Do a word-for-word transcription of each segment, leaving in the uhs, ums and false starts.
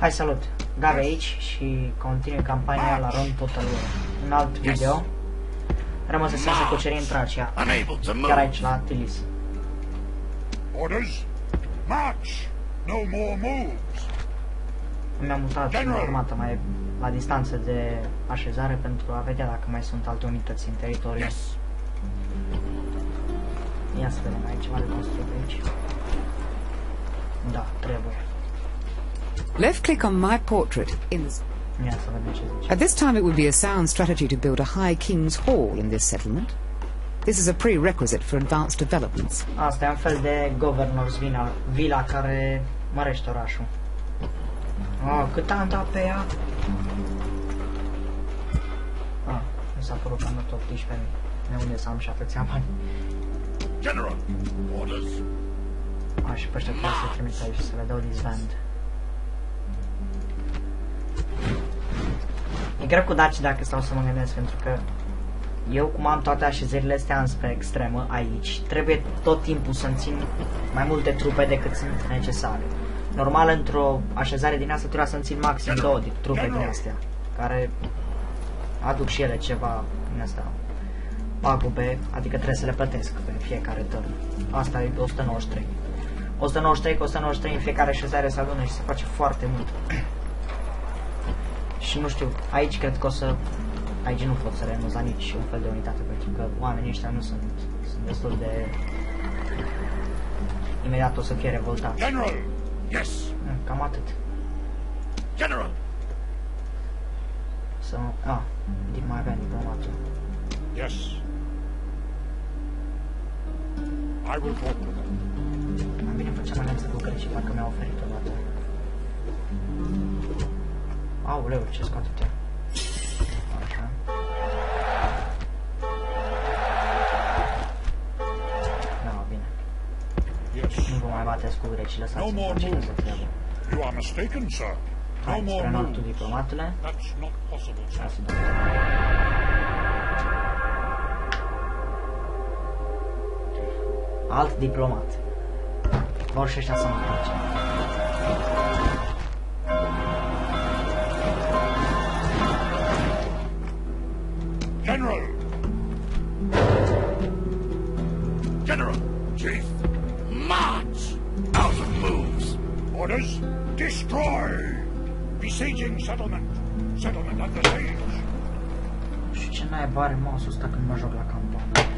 Hai, salut! Dave aici și continui campania la Rome Total War. Un alt video. Rămâne să se cucerim Tracia, chiar aici la Tylis. Orders? March! No more moves! Mi-am mutat în armată mai la distanță de așezare pentru a vedea dacă mai sunt alte unități în teritoriu. Ia să vedem aici, ceva de construit aici. Da, trebuie. Left click on my portrait in this. At this time it would be a sound strategy to build a High King's Hall in this settlement. This is a prerequisite for advanced developments. Asta e un fel de governor's villa, villa care mărește orașul. Oh, cât am dat pe ea? Ah, mi s-a părut că am dat optsprezece mii. De unde să am și atâția bani? General, orders. Ah, și pe ăștia trebuie să trimit aici, să le dau disband. E greu cu Daci dacă stau să mă gândesc, pentru că eu, cum am toate așezările astea înspre extremă aici, trebuie tot timpul să-mi țin mai multe trupe decât sunt necesare. Normal, într-o așezare din asta trebuie să-mi țin maxim două trupe din astea, care aduc și ele ceva din asta, pagube, adică trebuie să le plătesc în fiecare turn. Asta e o sută nouăzeci și trei. o sută nouăzeci și trei cu o sută nouăzeci și trei în fiecare așezare se adună și se face foarte mult. Și nu știu, aici cred că o să... Aici nu pot să renunț la nici un fel de unitate, pentru că oamenii ăștia nu sunt, sunt destul de... Imediat o să fie revoltați. General! Yes! Cam atât. General! Să mă... Ah, din mai avea diplomatul. Yes. I will talk to them. Mai bine făceam aleață bucări și parcă mi-a oferit odată. Aoleu, ce scoate-te? Așa. Da, bine. Nu vă mai bateți cu greci, lăsați-mi să faci ce să trebuie. Hai, spre înaltul diplomatule. Hai să dăm. Alt diplomat. Vor și ăștia să mă face. General! General! Chief! March! Out of moves! Orders! Destroy! Besieging settlement! Settlement under siege! Și ce naiba are mouse-ul ăsta când mă joc la campanie?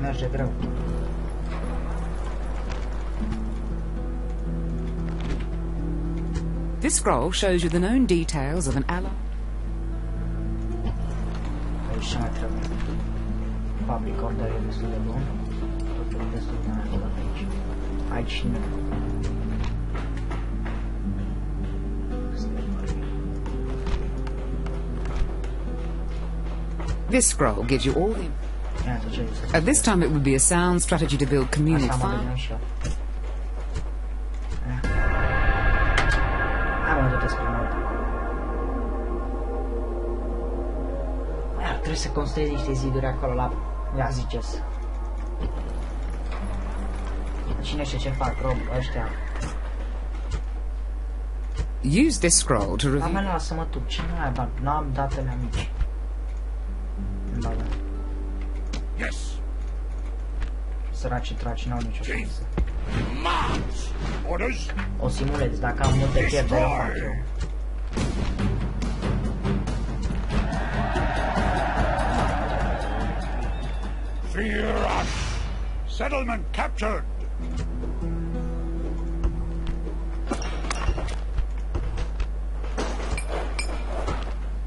Merge greu. This scroll shows you the known details of an ally. Și mai trebuie. Public order e destul de bun. Totul e destul de bun aici. Aici nu. This scroll gives you all the... At this time it would be a sound strategy to build communal farm. Trebuie să construiesc niște ziduri acolo la... Ia ziceți. Cine știe ce fac, rob, ăștia. Use this scroll to review. Am lasă-mă tu, ce n-ai bani? N-am datele mici. Da, da. Yes. Săraci traci, n-au nicio șansă. O simulez, dacă am multe pierdere, o fac eu. Fear us! Settlement captured!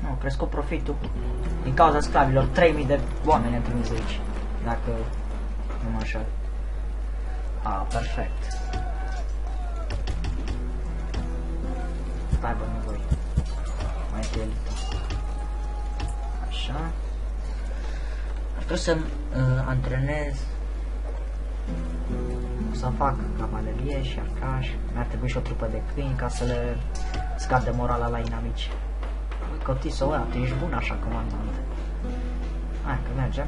Nu, crescut profitul. Din cauza sclavilor, trei mii de oameni am trimis aici. Dacă nu mă înșel. A, perfect. Stai, bă, nu voi. Mai e elită. Așa. Trebuie să-mi uh, antrenez, o să fac cavalerie și arcaș, mi-ar trebui și o trupă de câini ca să le scad de morala la inamici. Ui, Cotiso, ăla, tu ești bun așa, comandant. Hai, că mergem.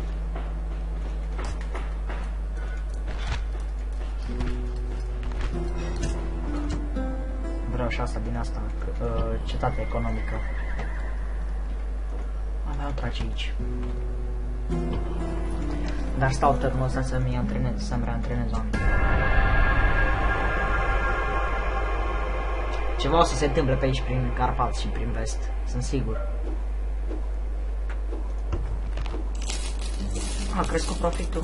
și asta din asta, cetatea economică. Avea trace aici. Dar stau tărmăzat să-mi antrenez, să-mi reantrenez oameni. Ceva o să se întâmple pe aici prin Carpați și prin vest, sunt sigur. A crescut profitul?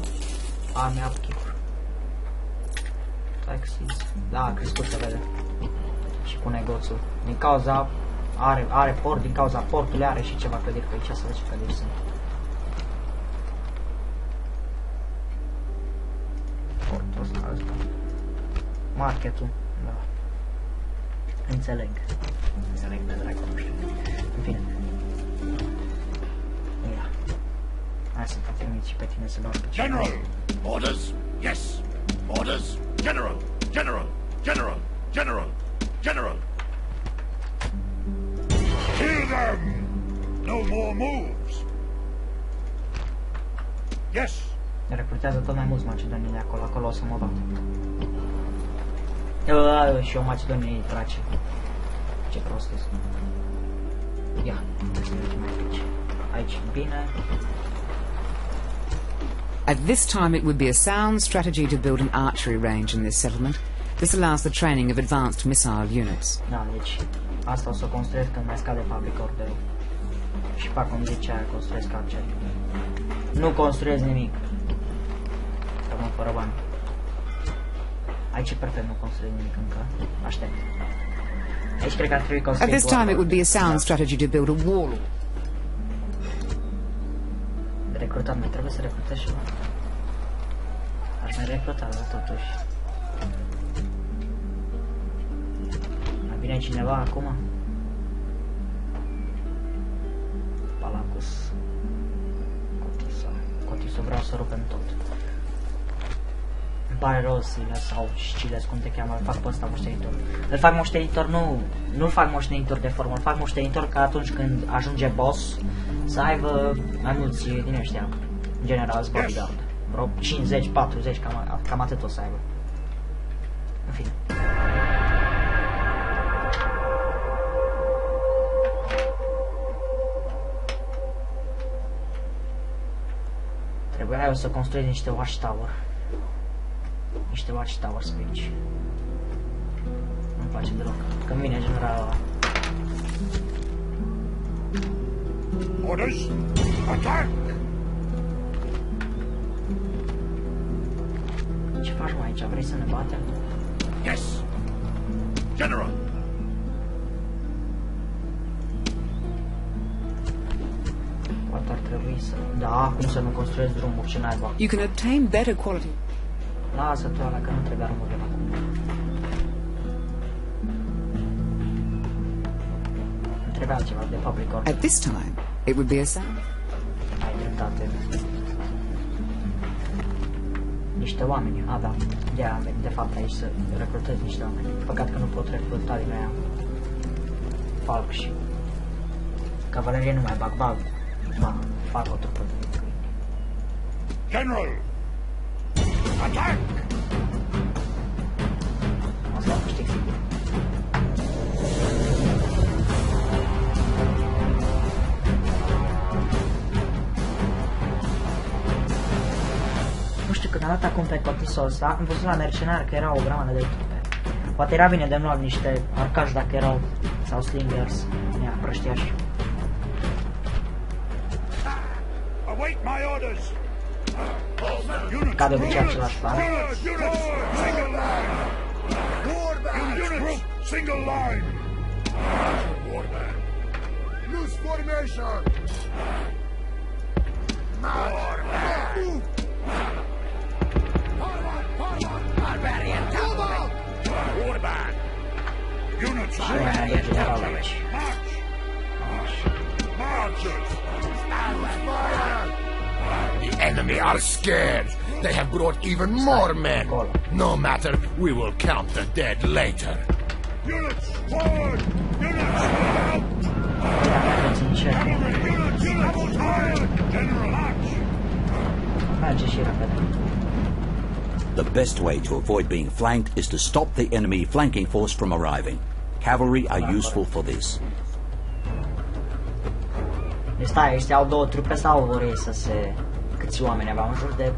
A, mi-a upkeep. Taxis. Da, a crescut, se vede. Și cu negoțul. Din cauza... Are, are port, din cauza portului are și ceva clădiri pe aici, să vezi ce clădiri sunt. Portul ăsta, ăsta. Marketul, da. Înțeleg. Înțeleg de dracu, nu știu. În fine. Ia. Hai să te trimit și pe tine să dau pe ceva. General! Orders! Yes! Orders! General! General! General! General! General! Kill them! No more moves! Yes! Ne recrutează tot mai mulți macedonii de acolo, acolo o să mă bat. Aaaa, și eu macedonii trace. Ce prost sunt. Ia, aici. Aici, bine. At this time it would be a sound strategy to build an archery range in this settlement. This allows the training of advanced missile units. Da, deci, asta o să o construiesc când mai scade public order. Și fac cum zicea aia, construiesc arceri. Nu construiesc nimic. Rămân fără bani. Aici perfect, nu construiesc nimic încă. Aștept. Aici cred că ar trebui construit. At this time it would be a sound strategy to build a wall. Recrutat, mai trebuie să recrutez și mai. Aș mai recruta, dar totuși. Vine cineva acum? Palacus. Cotiso. Cotiso, vreau să rupem tot. Îmi pare rău Sile sau Sciles, cum te cheamă, îl fac pe ăsta moștenitor. Îl fac moștenitor, nu, nu fac moștenitor de formă, îl fac moștenitor ca atunci când ajunge boss să aibă mai mulți din ăștia, general bodyguard. Vreo cincizeci, patruzeci, cam, cam atât o să aibă. În fine. Hai, o să construiesc niște watchtower. Niște watchtower speech. Nu-mi place deloc. Că mine general. Orders! Attack! Ce faci mai aici? Vrei să ne batem? Yes! General! Poate ar trebui să... Da, cum să nu construiesc drumuri, ce naiba. You can obtain better quality. Lasă tu ala, că nu trebuie drumurile acum. Îmi trebuie altceva de public order. At this time, it would be a sound. Ai dreptate. Niște oameni, a, da. De-aia am venit, de fapt, aici să recrutez niște oameni. Păcat că nu pot recruta din aia. Falc și... Cavalerie nu mai bag, bag. Ma, fac o trupă de câini. General! Attack! Asta o câștig sigur. Nu știu, când am dat acum pe Cotiso ăsta, am văzut la mercenari că erau o grămadă de trupe. Poate era bine de nu am niște arcași dacă erau, sau slingers, nea, prăștiași. Ca de obicei același plan. The enemy are scared. They have brought even more men. No matter, we will count the dead later. Units forward! Units out! Cavalry units retired! General Arch! The best way to avoid being flanked is to stop the enemy flanking force from arriving. Cavalry are useful for this. Deci stai, ăștia au două trupe sau vor ei să se... Câți oameni aveau? În jur de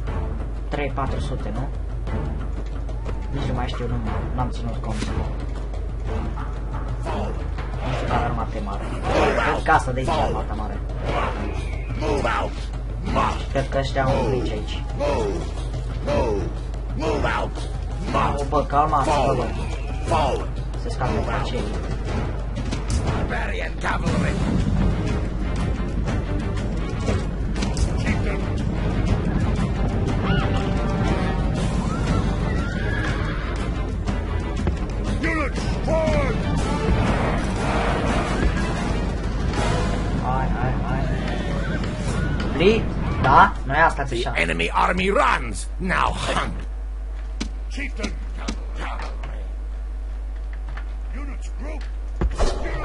trei patru sute, nu? Nici nu mai știu, nu am ținut cont. Nu știu care armate mare. Cred că asta de aici e armata mare. Cred că ăștia au un pic aici. O, bă, calma, bă, bă. Se scape pe cei. Hai, hai, hai. Bli, da, noi asta ți-așa. The enemy army runs now. Hunt.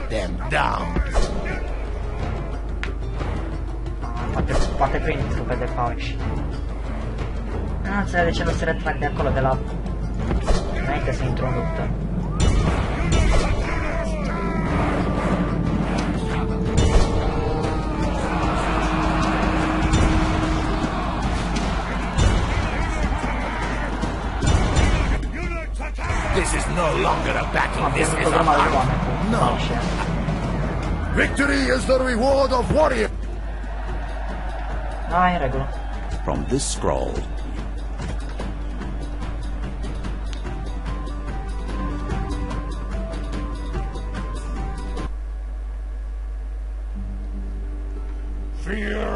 Them down. Poate, poate prin trupe de fauci. Nu înțeleg de ce nu se retrag de acolo, de la... Înainte să intru în luptă. This is no longer a battle, this is a battle. No. Victory is the reward of warrior. Ah, în regulă. From this scroll. Fear